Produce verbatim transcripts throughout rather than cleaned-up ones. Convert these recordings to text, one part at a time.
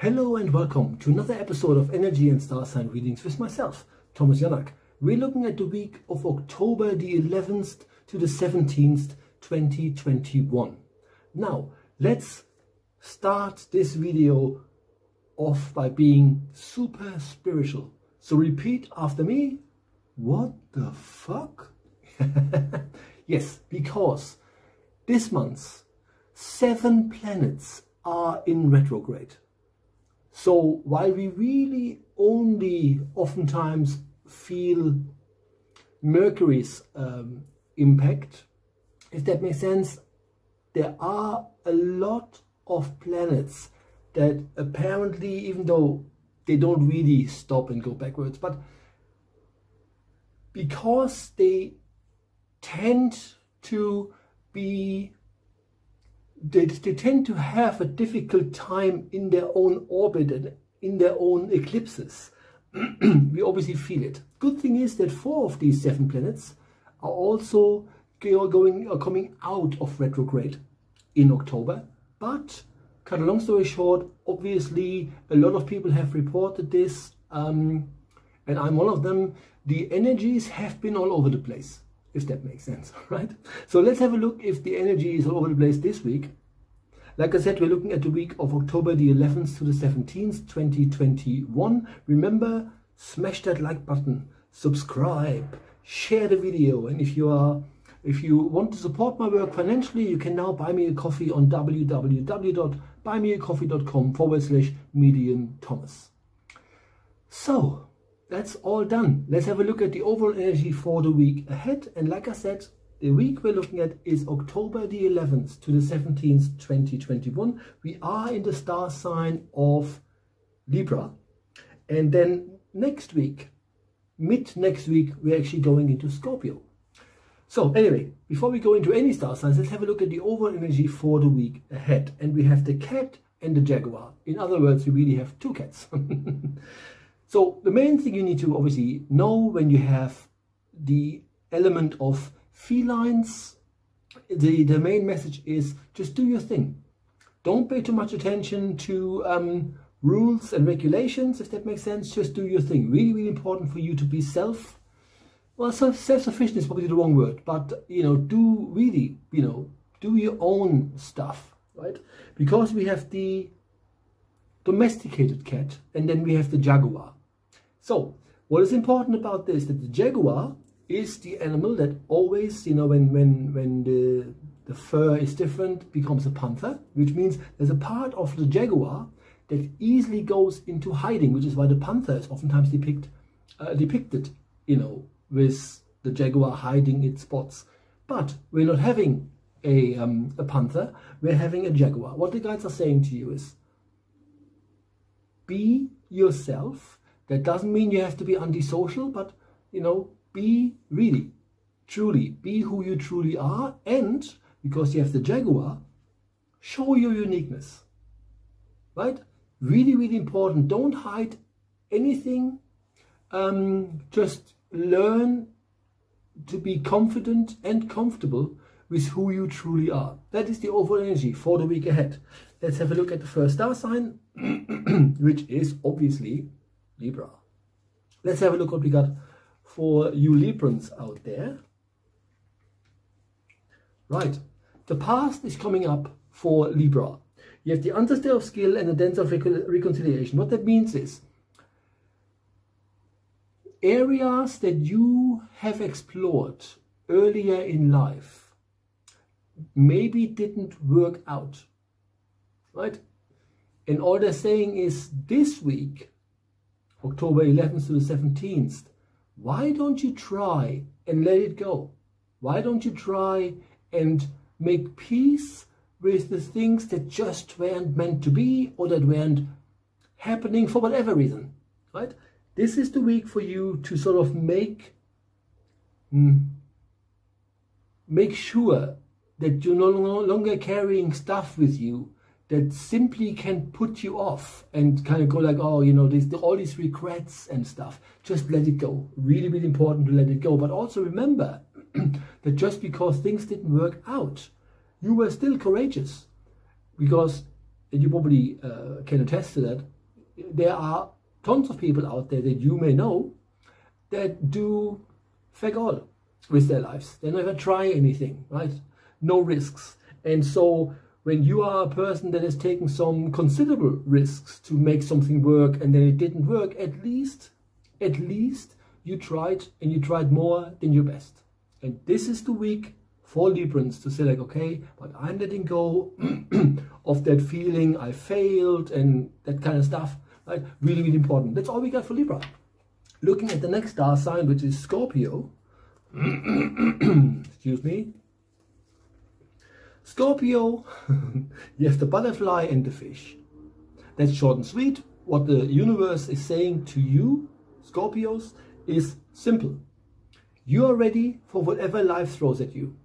Hello and welcome to another episode of Energy and Star Sign Readings with myself, Thomas Janak. We're looking at the week of October the eleventh to the seventeenth, twenty twenty-one. Now, let's start this video off by being super spiritual. So repeat after me, what the fuck? Yes, because this month, seven planets are in retrograde. So while we really only oftentimes feel Mercury's um, impact, if that makes sense, there are a lot of planets that apparently, even though they don't really stop and go backwards, but because they tend to be They, they tend to have a difficult time in their own orbit and in their own eclipses. We obviously feel it. Good thing is that four of these seven planets are also going, are coming out of retrograde in October. But, cut a long story short, obviously a lot of people have reported this, um, and I'm one of them. The energies have been all over the place, if that makes sense, right? So let's have a look if the energy is all over the place this week. Like I said, we're looking at the week of October the eleventh to the seventeenth, twenty twenty-one. Remember, smash that like button, subscribe, share the video, and if you are if you want to support my work financially, you can now buy me a coffee on www.buymeacoffee.com forward slash medium Thomas. So that's all done. Let's have a look at the overall energy for the week ahead. And like I said, the week we're looking at is October the eleventh to the seventeenth, twenty twenty-one. We are in the star sign of Libra. And then next week, mid next week, we're actually going into Scorpio. So anyway, before we go into any star signs, let's have a look at the overall energy for the week ahead. And we have the cat and the jaguar. In other words, we really have two cats. So the main thing you need to obviously know when you have the element of felines, the, the main message is just do your thing. Don't pay too much attention to um, rules and regulations, if that makes sense. Just do your thing. Really, really important for you to be self, well, self-sufficient is probably the wrong word, but, you know, do really, you know, do your own stuff, right? Because we have the domesticated cat and then we have the jaguar. So, what is important about this, that the jaguar is the animal that always, you know, when when when the the fur is different, becomes a panther, which means there's a part of the jaguar that easily goes into hiding, which is why the panther is oftentimes depict, uh, depicted, you know, with the jaguar hiding its spots. But we're not having a, um, a panther, we're having a jaguar. What the guides are saying to you is, be yourself. That doesn't mean you have to be antisocial, but, you know, be really, truly, be who you truly are. And because you have the jaguar, show your uniqueness, right? Really, really important. Don't hide anything. Um, just learn to be confident and comfortable with who you truly are. That is the overall energy for the week ahead. Let's have a look at the first star sign, which is obviously Libra. Let's have a look what we got for you Librans out there. Right, the past is coming up for Libra. You have the understair of skill and the dance of recon reconciliation. What that means is, areas that you have explored earlier in life maybe didn't work out, right? And all they're saying is this week, October eleventh to the seventeenth, why don't you try and let it go? Why don't you try and make peace with the things that just weren't meant to be or that weren't happening for whatever reason, right? This is the week for you to sort of make, mm, make sure that you're no longer carrying stuff with you that simply can put you off and kind of go like, oh, you know, this, all these regrets and stuff. Just let it go. Really, really important to let it go. But also remember that just because things didn't work out, you were still courageous. Because you probably uh, can attest to that, there are tons of people out there that you may know that do fake all with their lives. They never try anything, right? No risks. And so when you are a person that has taken some considerable risks to make something work and then it didn't work, at least, at least you tried, and you tried more than your best. And this is the week for Librans to say, like, okay, but I'm letting go of that feeling I failed and that kind of stuff, right? Really, really important. That's all we got for Libra. Looking at the next star sign, which is Scorpio. Excuse me. Scorpio, you have the butterfly and the fish. That's short and sweet. What the universe is saying to you, Scorpios, is simple. You are ready for whatever life throws at you.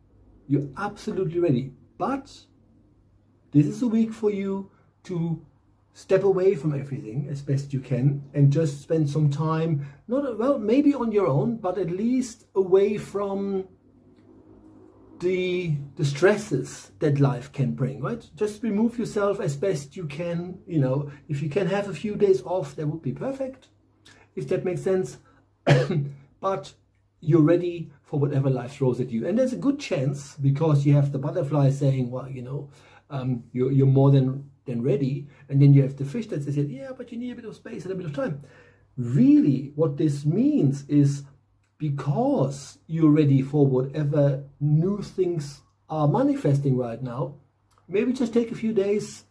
You're absolutely ready. But this is a week for you to step away from everything as best you can and just spend some time, not well, maybe on your own, but at least away from the, the stresses that life can bring, right? Just remove yourself as best you can. You know, if you can have a few days off, that would be perfect, if that makes sense. But you're ready for whatever life throws at you. And there's a good chance, because you have the butterfly saying, well, you know, um, you're, you're more than, than ready. And then you have the fish that says, yeah, but you need a bit of space and a bit of time. Really, what this means is, because you're ready for whatever new things are manifesting right now, maybe just take a few days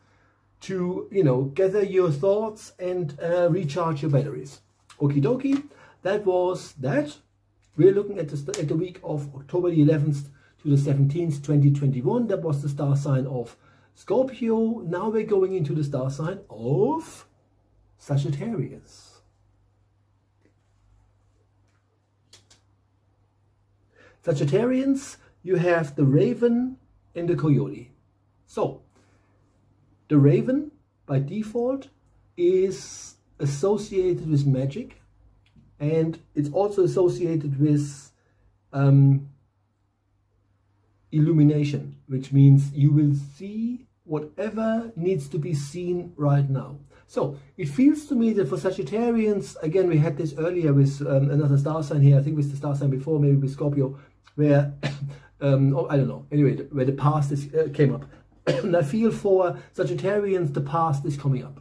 to, you know, gather your thoughts and uh, recharge your batteries. Okie dokie. That was that. We're looking at the, at the week of October the eleventh to the seventeenth, twenty twenty-one. That was the star sign of Scorpio. Now we're going into the star sign of Sagittarius. Sagittarians, you have the raven and the coyote. So, the raven, by default, is associated with magic. And it's also associated with um, illumination, which means you will see whatever needs to be seen right now. So it feels to me that for Sagittarians, again, we had this earlier with um, another star sign here, I think with the star sign before, maybe with Scorpio, where, um, oh, I don't know, anyway, where the past is, uh, came up. And I feel for Sagittarians, the past is coming up.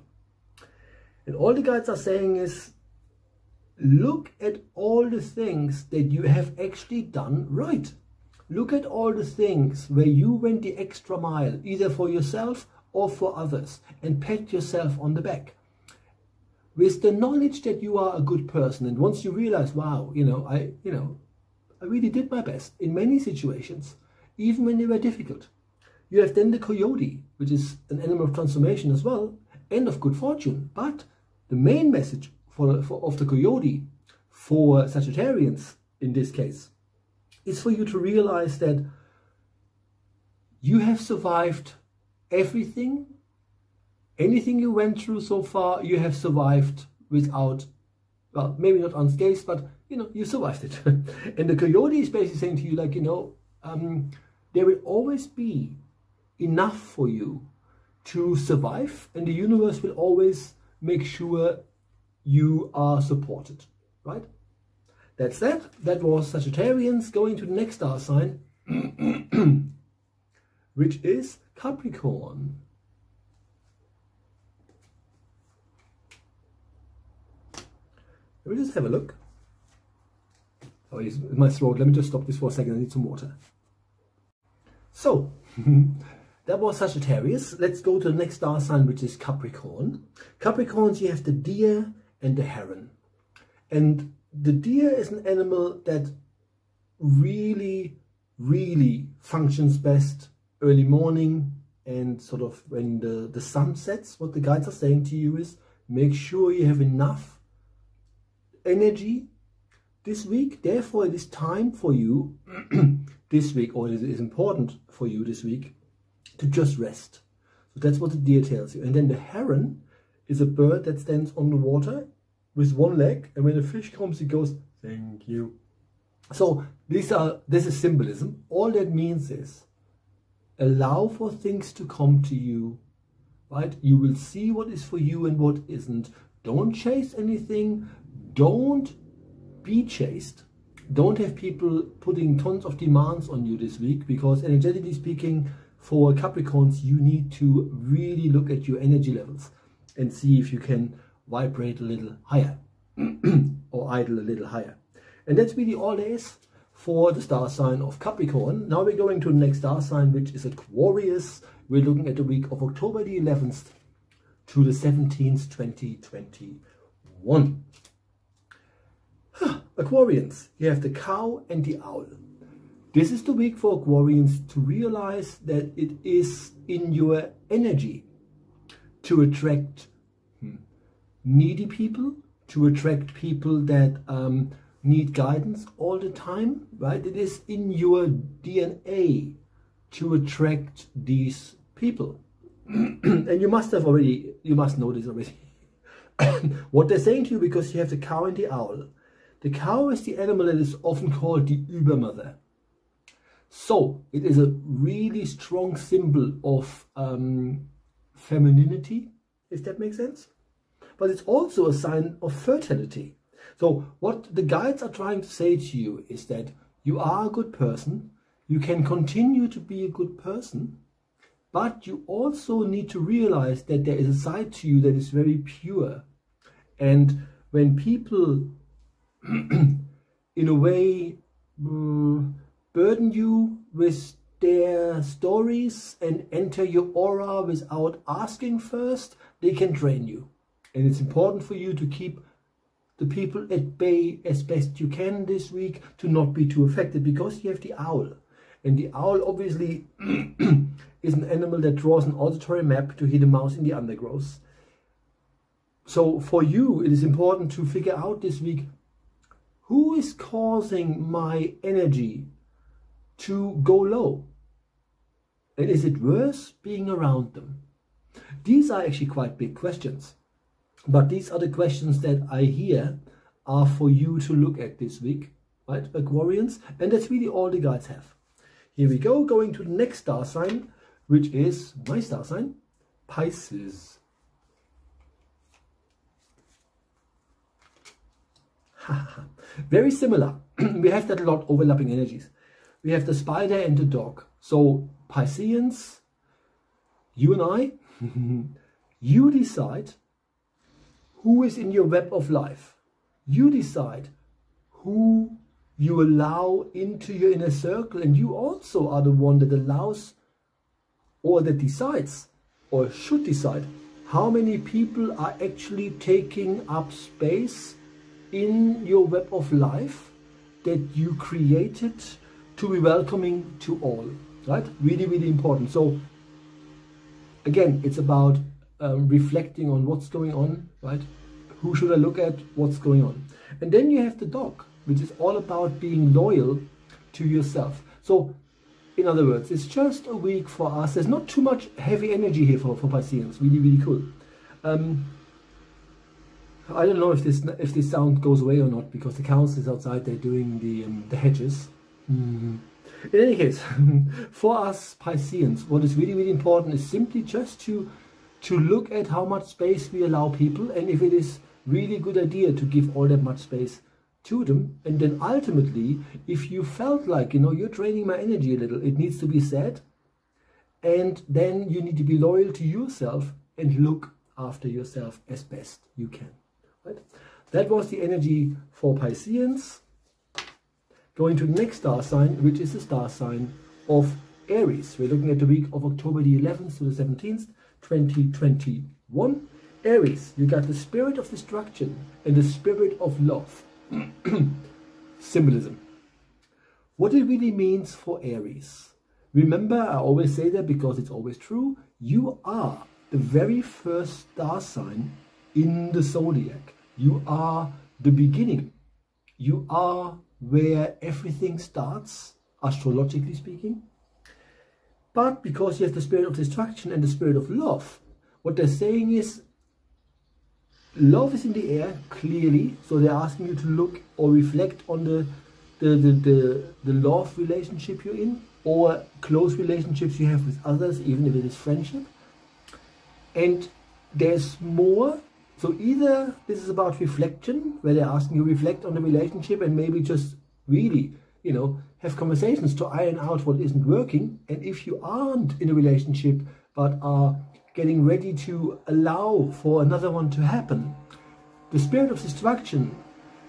And all the guides are saying is, look at all the things that you have actually done right. Look at all the things where you went the extra mile, either for yourself or for others, and pat yourself on the back. With the knowledge that you are a good person, and once you realize, wow, you know, I, you know, I really did my best in many situations, even when they were difficult. You have then the coyote, which is an animal of transformation as well, and of good fortune. But the main message For, for, of the coyote for Sagittarians in this case, is for you to realize that you have survived everything, anything you went through so far, you have survived without, well, maybe not unscathed, but you know, you survived it. And the coyote is basically saying to you, like, you know, um, there will always be enough for you to survive, and the universe will always make sure you are supported, right? That's that. That was Sagittarians. Going to the next star sign, which is Capricorn. Let me just have a look. Oh, it's my throat. Let me just stop this for a second. I need some water. So, that was Sagittarius. Let's go to the next star sign, which is Capricorn. Capricorns, you have the deer and the heron. And the deer is an animal that really, really functions best early morning and sort of when the, the sun sets. What the guides are saying to you is, make sure you have enough energy this week. Therefore, it is time for you this week, or it is important for you this week, to just rest. So that's what the deer tells you. And then the heron is a bird that stands on the water with one leg, and when a fish comes, it goes, thank you. So these are, this is symbolism. All that means is, allow for things to come to you, right? You will see what is for you and what isn't. Don't chase anything. Don't be chased. Don't have people putting tons of demands on you this week, because energetically speaking, for Capricorns, you need to really look at your energy levels and see if you can vibrate a little higher or idle a little higher. And that's really all there is for the star sign of Capricorn. Now we're going to the next star sign, which is Aquarius. We're looking at the week of October the eleventh to the seventeenth, twenty twenty-one. Aquarians, you have the cow and the owl. This is the week for Aquarians to realize that it is in your energy to attract needy people, to attract people that um, need guidance all the time, right? It is in your D N A to attract these people. And you must have already, you must know this already, what they're saying to you, because you have the cow and the owl. The cow is the animal that is often called the Übermother. So it is a really strong symbol of um, femininity, if that makes sense. But it's also a sign of fertility. So what the guides are trying to say to you is that you are a good person. You can continue to be a good person. But you also need to realize that there is a side to you that is very pure. And when people, in a way, um, burden you with their stories and enter your aura without asking first, they can drain you. And it's important for you to keep the people at bay as best you can this week, to not be too affected, because you have the owl. And the owl obviously is an animal that draws an auditory map to hit a mouse in the undergrowth. So for you, it is important to figure out this week, who is causing my energy to go low? And is it worth being around them? These are actually quite big questions. But these are the questions that I hear are for you to look at this week, right, Aquarians? And that's really all the guides have. Here we go, going to the next star sign, which is my star sign, Pisces. Very similar. We have that a lot, overlapping energies. We have the spider and the dog. So Pisceans, you and I, you decide who is in your web of life. You decide who you allow into your inner circle, and you also are the one that allows, or that decides, or should decide, how many people are actually taking up space in your web of life that you created to be welcoming to all, right? Really, really important. So again, it's about um, reflecting on what's going on, right? Who should I look at? What's going on? And then you have the dog, which is all about being loyal to yourself. So in other words, it's just a week for us. There's not too much heavy energy here for, for Pisceans. Really, really cool. Um, I don't know if this if this sound goes away or not, because the council is outside. They're doing the um, the hedges. Mm. In any case, for us Pisceans, what is really, really important is simply just to to look at how much space we allow people, and if it is really a good idea to give all that much space to them. And then ultimately, if you felt like, you know, you're draining my energy a little, it needs to be said, and then you need to be loyal to yourself and look after yourself as best you can. Right? That was the energy for Pisceans. Going to the next star sign, which is the star sign of Aries. We're looking at the week of October the eleventh to the seventeenth, twenty twenty-one. Aries, you got the spirit of destruction and the spirit of love. Symbolism. What it really means for Aries. Remember, I always say that because it's always true. You are the very first star sign in the zodiac. You are the beginning. You are where everything starts, astrologically speaking. But because you have the spirit of destruction and the spirit of love, what they're saying is love is in the air, clearly. So they're asking you to look or reflect on the the, the, the, the love relationship you're in, or close relationships you have with others, even if it is friendship. and there's more. So either this is about reflection, where they're asking you reflect on the relationship and maybe just really, you know, have conversations to iron out what isn't working. And if you aren't in a relationship, but are getting ready to allow for another one to happen, the spirit of distraction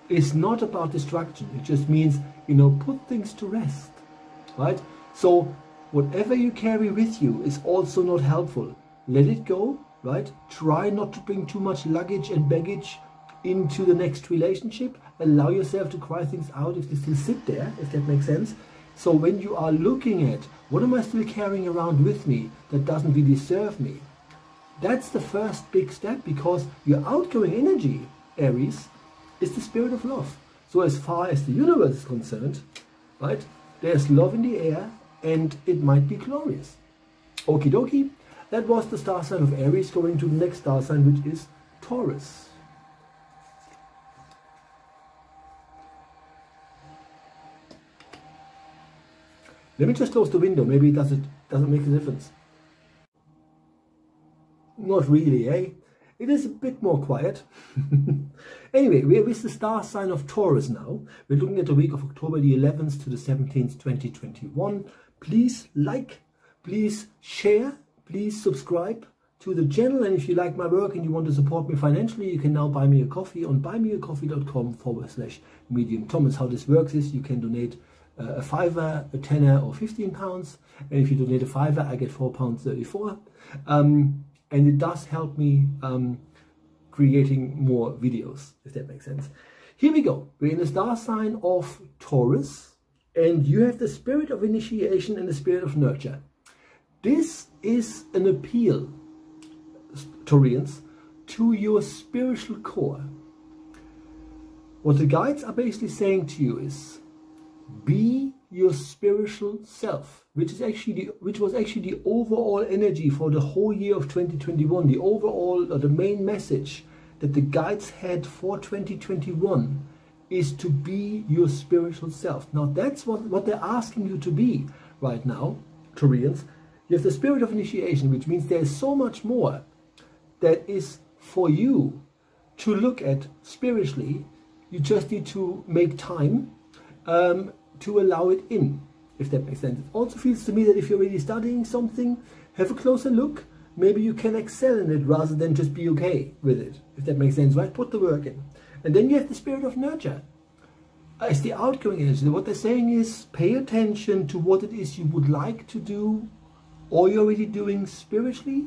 is not about distraction. It just means, you know, put things to rest, right? So whatever you carry with you is also not helpful. Let it go. Right? Try not to bring too much luggage and baggage into the next relationship. Allow yourself to cry things out if they still sit there, if that makes sense. So when you are looking at, what am I still carrying around with me that doesn't really serve me? That's the first big step, because your outgoing energy, Aries, is the spirit of love. So as far as the universe is concerned, right, there's love in the air and it might be glorious. Okie dokie. That was the star sign of Aries. Going to the next star sign, which is Taurus. Let me just close the window. Maybe it doesn't, doesn't make a difference. Not really, eh? It is a bit more quiet. Anyway, we're with the star sign of Taurus now. We're looking at the week of October the eleventh to the seventeenth, twenty twenty-one. Please like, please share. Please subscribe to the channel, and if you like my work and you want to support me financially, you can now buy me a coffee on buy me a coffee dot com forward slash medium Thomas. How this works is you can donate uh, a fiver, a tenner, or fifteen pounds, and if you donate a fiver, I get four pounds thirty-four, um, and it does help me um, creating more videos, if that makes sense. Here we go. We're in the star sign of Taurus, and you have the spirit of initiation and the spirit of nurture. This is an appeal, Taurians, to your spiritual core. What the guides are basically saying to you is, be your spiritual self, which is actually the, which was actually the overall energy for the whole year of twenty twenty-one. The overall, or the main message that the guides had for twenty twenty-one, is to be your spiritual self. Now that's what what they're asking you to be right now, Taurians. You have the spirit of initiation, which means there is so much more that is for you to look at spiritually. You just need to make time um, to allow it in, if that makes sense. It also feels to me that if you're really studying something, have a closer look. Maybe you can excel in it rather than just be okay with it, if that makes sense, right? Put the work in. And then you have the spirit of nurture. It's the outgoing energy. What they're saying is, pay attention to what it is you would like to do, or you're already doing spiritually,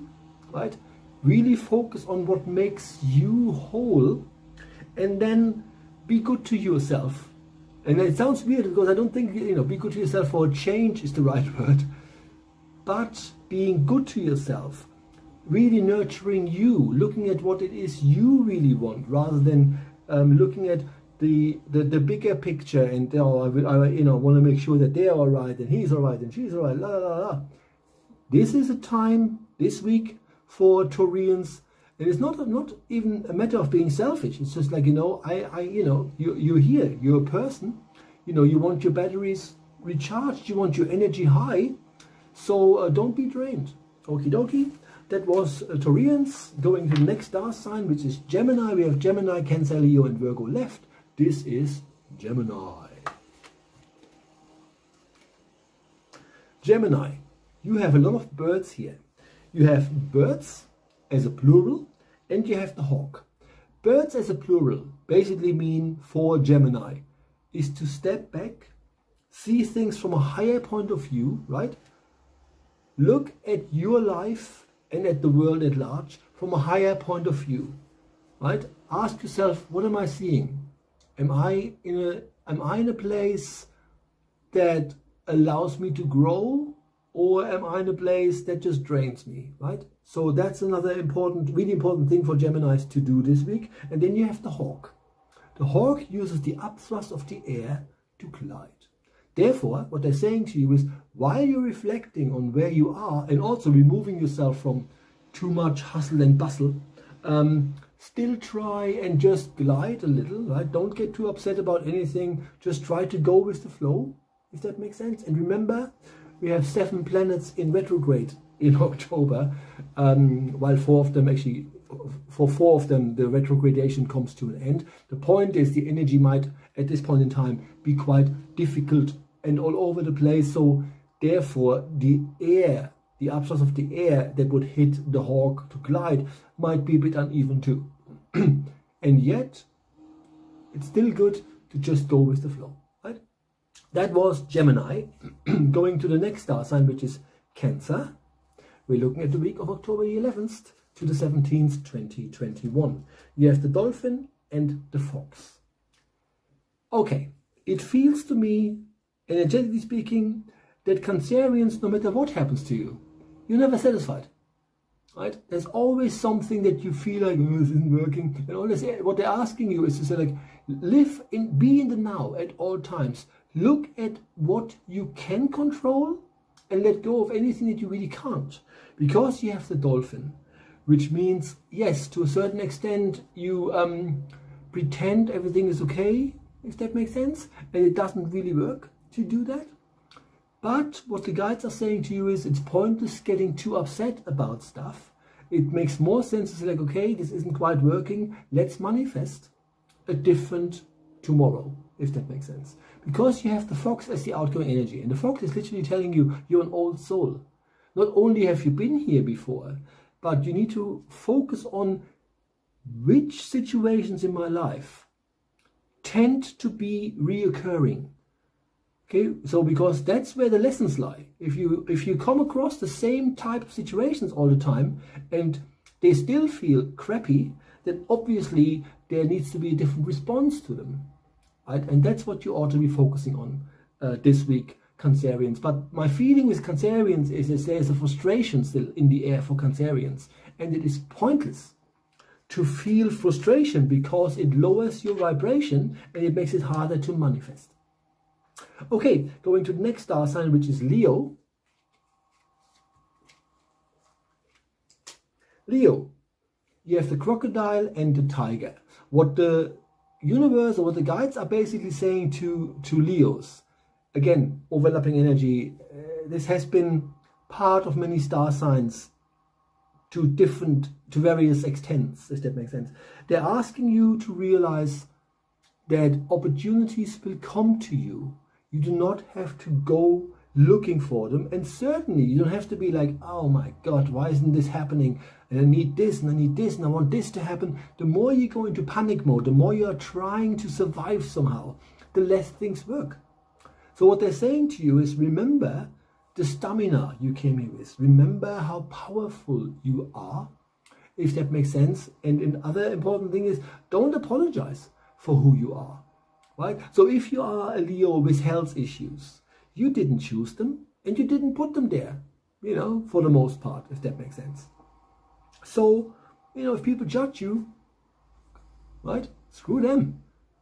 right? Really focus on what makes you whole, and then be good to yourself. And it sounds weird, because I don't think, you know, be good to yourself for a change is the right word. But being good to yourself, really nurturing you, looking at what it is you really want, rather than um, looking at the, the the bigger picture and, oh, I, will, I you know, want to make sure that they're all right, and he's all right, and she's all right, la la la la. This is a time this week for Taurians, and it's not not even a matter of being selfish. It's just like, you know, I, I you know, you, you're here, you're a person, you know, you want your batteries recharged, you want your energy high, so uh, don't be drained. Okie dokie. That was uh, Taurians. Going to the next star sign, which is Gemini. We have Gemini, Cancer, Leo, and Virgo left. This is Gemini. Gemini. You have a lot of birds here. You have birds as a plural, and you have the hawk. Birds as a plural basically mean, for Gemini, is to step back, see things from a higher point of view, right? Look at your life and at the world at large from a higher point of view, right? Ask yourself, what am I seeing? Am I in a, am I in a place that allows me to grow? Or am I in a place that just drains me, right? So that's another important, really important thing for Geminis to do this week. And then you have the hawk. The hawk uses the upthrust of the air to glide. Therefore, what they're saying to you is, while you're reflecting on where you are, and also removing yourself from too much hustle and bustle, um, still try and just glide a little, right? Don't get too upset about anything. Just try to go with the flow, if that makes sense. And remember, we have seven planets in retrograde in October, um, while four of them actually, for four of them, the retrogradation comes to an end. The point is the energy might, at this point in time, be quite difficult and all over the place. So therefore, the air, the upslots of the air that would hit the hawk to glide might be a bit uneven too. And yet, it's still good to just go with the flow, right? That was Gemini. Going to the next star sign, which is Cancer. We're looking at the week of October eleventh to the seventeenth, twenty twenty-one. You have the dolphin and the fox. Okay, it feels to me, energetically speaking, that Cancerians, no matter what happens to you, you're never satisfied, right? There's always something that you feel like, oh, this isn't working. And always, what they're asking you is to say, like, live in, be in the now at all times. Look at what you can control and let go of anything that you really can't. Because you have the dolphin, which means, yes, to a certain extent, you um, pretend everything is okay, if that makes sense, and it doesn't really work to do that. But what the guides are saying to you is it's pointless getting too upset about stuff. It makes more sense to say, like, okay, this isn't quite working. Let's manifest a different tomorrow, if that makes sense. Because you have the fox as the outgoing energy. And the fox is literally telling you, you're an old soul. Not only have you been here before, but you need to focus on which situations in my life tend to be reoccurring. Okay, so because that's where the lessons lie. If you if you come across the same type of situations all the time and they still feel crappy, then obviously there needs to be a different response to them, right? And that's what you ought to be focusing on uh, this week, Cancerians. But my feeling with Cancerians is that there's a frustration still in the air for Cancerians, and it is pointless to feel frustration because it lowers your vibration and it makes it harder to manifest. Okay, going to the next star sign, which is Leo. Leo, you have the crocodile and the tiger. What the universe or what the guides are basically saying to, to Leos, again, overlapping energy, uh, this has been part of many star signs to different, to various extents, if that makes sense. They're asking you to realize that opportunities will come to you. You do not have to go looking for them. And certainly you don't have to be like, oh my God, why isn't this happening? And I need this, and I need this, and I want this to happen. The more you go into panic mode, the more you are trying to survive somehow, the less things work. So what they're saying to you is, remember the stamina you came here with. Remember how powerful you are, if that makes sense. And another important thing is, don't apologize for who you are, right? So if you are a Leo with health issues, you didn't choose them and you didn't put them there, you know, for the most part, if that makes sense. So, you know, if people judge you, right, screw them.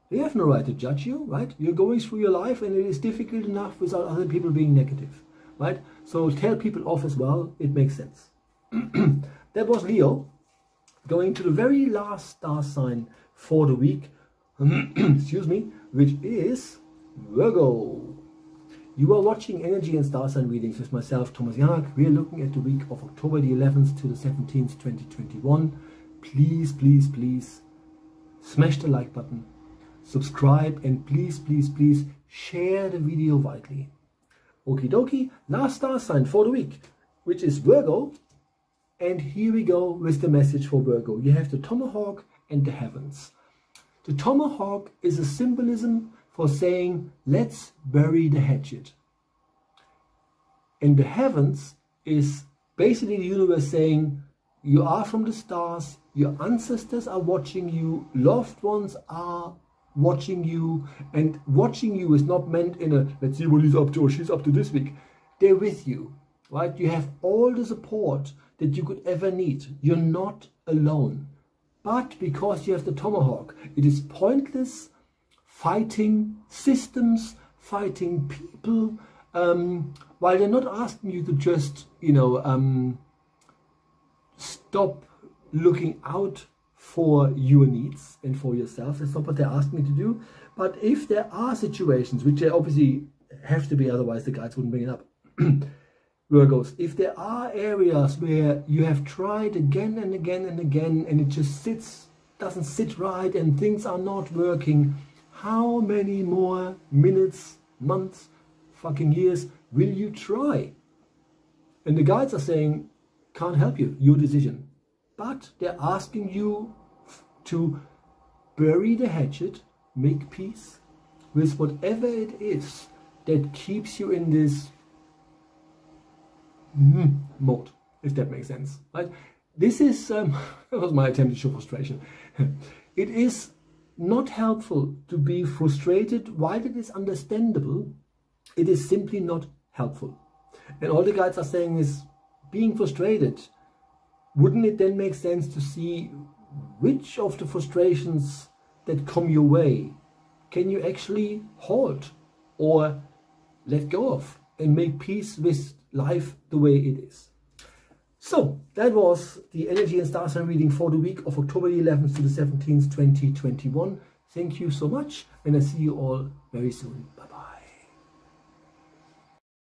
They have no right to judge you, right? You're going through your life and it is difficult enough without other people being negative, right? So tell people off as well, it makes sense. That was Leo. Going to the very last star sign for the week, excuse me, which is Virgo. You are watching Energy and Star Sign Readings with myself, Thomas Janak. We are looking at the week of October the eleventh to the seventeenth, twenty twenty-one. Please, please, please smash the like button, subscribe, and please, please, please share the video widely. Okie dokie, last star sign for the week, which is Virgo. And here we go with the message for Virgo. You have the tomahawk and the heavens. The tomahawk is a symbolism for saying, let's bury the hatchet. And the heavens is basically the universe saying, you are from the stars, your ancestors are watching you, loved ones are watching you, and watching you is not meant in a, let's see what he's up to or she's up to this week. They're with you, right? You have all the support that you could ever need. You're not alone. But because you have the tomahawk, it is pointless fighting systems, fighting people, um, while they're not asking you to just, you know, um, stop looking out for your needs and for yourself. That's not what they're asking you to do. But if there are situations, which they obviously have to be, otherwise the guides wouldn't bring it up, Virgos, if there are areas where you have tried again and again and again and it just sits, doesn't sit right and things are not working, how many more minutes, months, fucking years will you try? And the guides are saying, can't help you, your decision. But they're asking you to bury the hatchet, make peace with whatever it is that keeps you in this Mm, mode, if that makes sense, right? This is, um, that was my attempt to show frustration. It is not helpful to be frustrated. While it is understandable, it is simply not helpful. And all the guides are saying is, being frustrated, wouldn't it then make sense to see which of the frustrations that come your way can you actually halt or let go of and make peace with life the way it is. So that was the Energy and Star Sign reading for the week of October the eleventh to the seventeenth, twenty twenty-one. Thank you so much, and I see you all very soon. Bye bye.